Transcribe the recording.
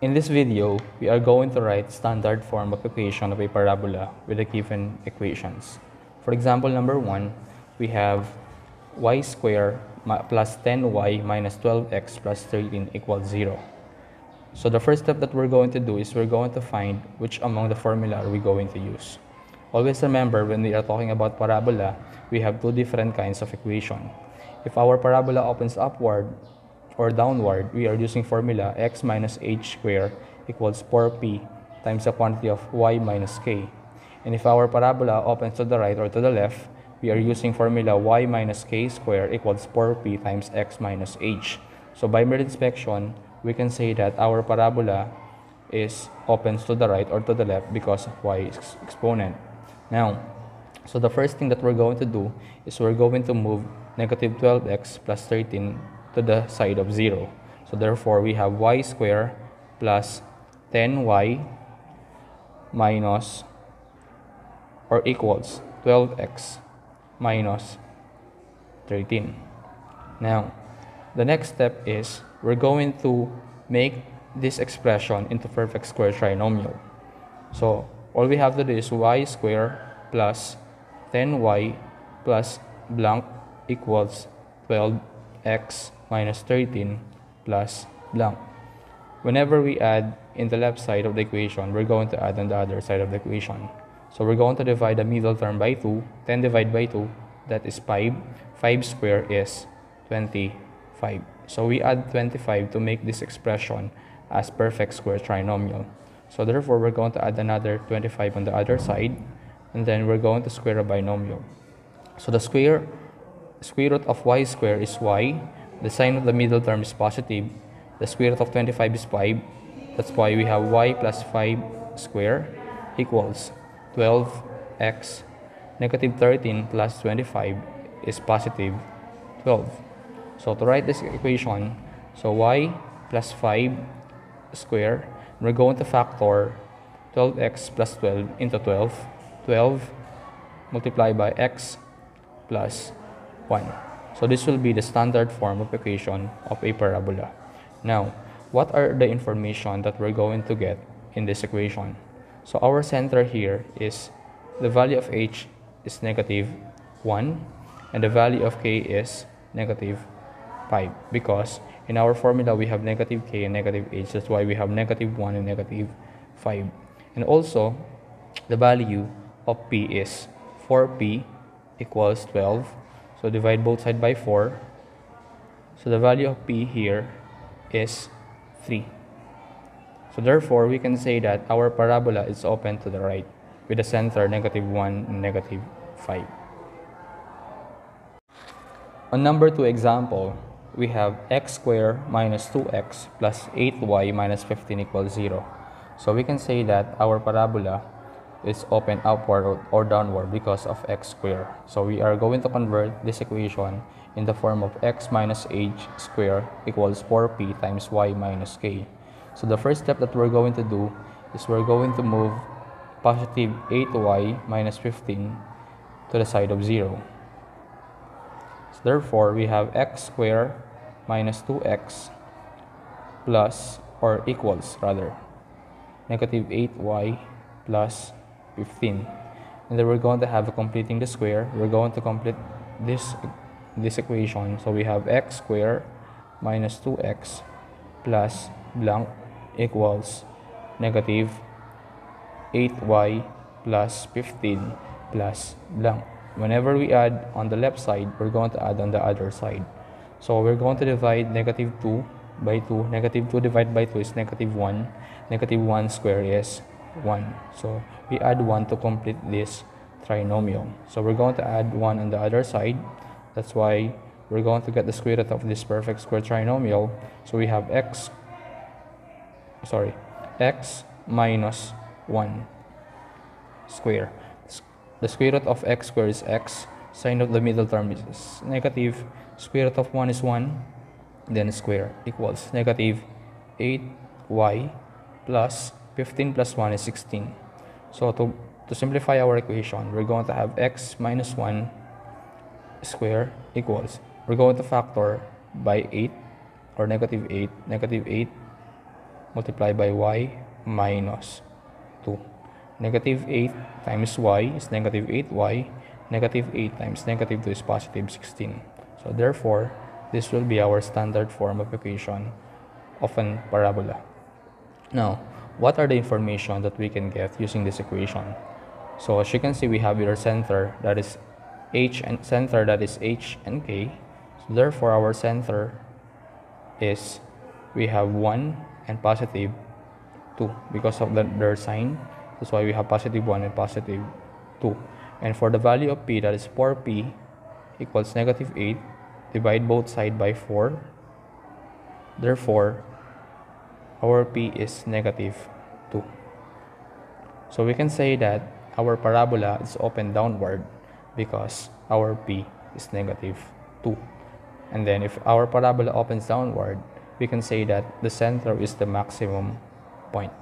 In this video, we are going to write standard form of equation of a parabola with the given equations. For example, number 1, we have y squared plus 10y minus 12x plus 13 equals 0. So the first step that we're going to do is we're going to find which among the formula are we going to use. Always remember, when we are talking about parabola, we have two different kinds of equation. If our parabola opens upward or downward, we are using formula x minus h squared equals 4p times the quantity of y minus k. And if our parabola opens to the right or to the left, we are using formula y minus k squared equals 4p times x minus h. So by mere inspection, we can say that our parabola is opens to the right or to the left because of y exponent. Now, so the first thing that we're going to do is we're going to move negative 12x plus 13 to the side of 0. So therefore, we have y squared plus 10y minus or equals 12x minus 13. Now, the next step is we're going to make this expression into perfect square trinomial. So all we have to do is y squared plus 10y plus blank equals 12x minus 13 plus blank. Whenever we add in the left side of the equation, we're going to add on the other side of the equation. So we're going to divide the middle term by 2. 10 divided by 2, that is 5. 5 squared is 25. So we add 25 to make this expression as perfect square trinomial. So therefore, we're going to add another 25 on the other side, and then we're going to square a binomial. So the square root of y squared is y. The sign of the middle term is positive. The square root of 25 is 5. That's why we have y plus 5 squared equals 12x. Negative 13 plus 25 is positive 12. So to write this equation, so y plus 5 squared, we're going to factor 12x plus 12 into 12. 12 multiplied by x plus 1. So this will be the standard form of equation of a parabola. Now, what are the information that we're going to get in this equation? So our center here is the value of h is negative 1, and the value of k is negative 5, because in our formula we have negative k and negative h. That's why we have negative 1 and negative 5. And also, the value of p is 4p equals 12. So divide both sides by 4. So the value of p here is 3. So therefore, we can say that our parabola is open to the right with the center negative 1 and negative 5. On number 2 example, we have x squared minus 2x plus 8y minus 15 equals 0. So we can say that our parabola is open upward or downward because of x squared. So we are going to convert this equation in the form of x minus h squared equals 4p times y minus k. So the first step that we're going to do is we're going to move positive 8y minus 15 to the side of 0. So therefore, we have x squared minus 2x plus or equals rather negative 8y plus 15. And then we're going to have completing the square. We're going to complete this equation. So we have x squared minus 2x plus blank equals negative 8y plus 15 plus blank. Whenever we add on the left side, we're going to add on the other side. So we're going to divide negative 2 by 2. Negative 2 divided by 2 is negative 1. Negative 1 squared is 1. So we add 1 to complete this trinomial. So we're going to add 1 on the other side. That's why we're going to get the square root of this perfect square trinomial. So we have x minus 1 square. The square root of x squared is x. Sign of the middle term is negative. Square root of 1 is 1. Then square equals negative 8y plus 15 plus 1 is 16. So to simplify our equation, we're going to have x minus 1 square equals, we're going to factor by 8 or negative 8. Negative 8 multiplied by y minus 2. Negative 8 times y is negative 8y. Negative 8 times negative 2 is positive 16. So therefore, this will be our standard form of equation of an parabola. Now, what are the information that we can get using this equation? So as you can see, we have your center that is h and k. So therefore, our center is, we have 1 and positive 2 because of their sign. That's why we have positive 1 and positive 2. And for the value of p, that is 4p equals negative 8. Divide both sides by 4. Therefore, our p is negative 2. So we can say that our parabola is open downward because our p is negative 2. And then if our parabola opens downward, we can say that the center is the maximum point.